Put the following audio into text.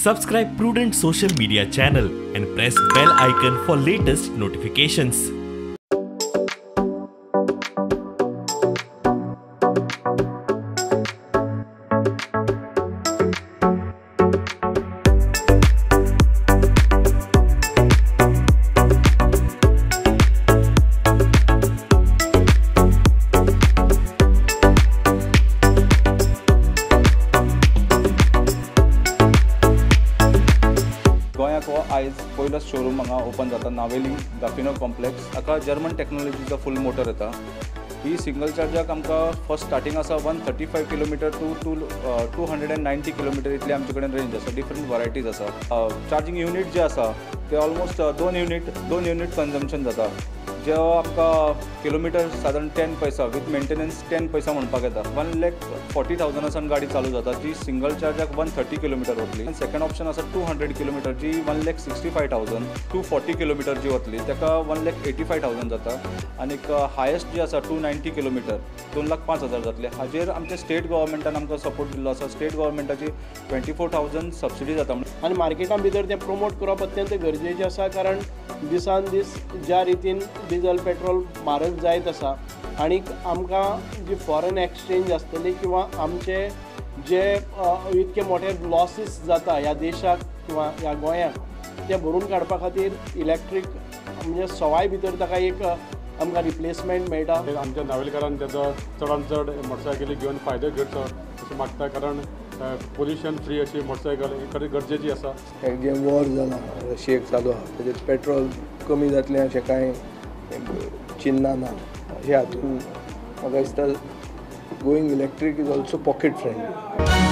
Subscribe Prudent social media channel and press bell icon for latest notifications. आयज पहिलो showroom हांगा open जाता नावेली दाफिनो कॉम्प्लेक्स। हाका जर्मन टेक्नोलॉजीचो फुल मोटर येता। ही सिंगल चार्जाक आमकां फर्स्ट स्टार्टिंग आसा 135 किलोमीटर टू 290 किलोमीटर इतली आमचे कडेन रेंज आसा। डिफरंट वरायटीज आसा। चार्जिंग युनिट जे आसा ते ऑलमोस्ट दोन युनिट कंजम्पशन जाता, जो आपका किलोमीटर साधारण 10 पैसा विथ मेंटेनेंस 10 पैसा म्हणपाक येता। 1,40,000 गाड़ी चालू जाता, जी सिंगल चार्जाक 130 किलोमीटर वतली। सेकंड ऑप्शन आसा 200 किलोमीटर, जी 1,65,000 240 किलोमीटर जी वतली, तेका 1,85,000 जाता। आनी हायेस्ट जी आसा 290 किलोमीटर 2,05,000 जातले। हाजेर आमचे स्टेट गव्हर्मेंटान आमकां सपोर्ट दिल्लो आसा। स्टेट गव्हर्मेंटाची 24,000 सबसिडी जाता। आनी मार्केटा भितर ते प्रमोट करप अत्यंत गरजेचें आसा, कारण दिसान दीस ज्या रितीन डिझल पेट्रोल म्हारग जायत आसा आनी आमकां जी फॉरेन एक्सचेंज आसतली किंवा आमचे जे इतके मोठे लॉसीस जाता ह्या देशाक किंवा ह्या गोंयांक ते भरून काडपा खातीर इलेक्ट्रीक म्हणजे सवाय भितर ताका एक आमकां रिप्लेसमेंट मेळटा। आमच्या नावेलकारान तेजो चडान चड मोटरसायकली घेवन फायदो घेवचो अशें मागता, कारण पोल्युशन फ्री अशी मोटरसायकल गरजेची आसा। जे वॉर जाला रशियेक चालू आसा तेजे पेट्रोल कमी जातलें अशें कांय चिन्ना ना। अशें हातूंत म्हाका दिसता going electric is also pocket friendly.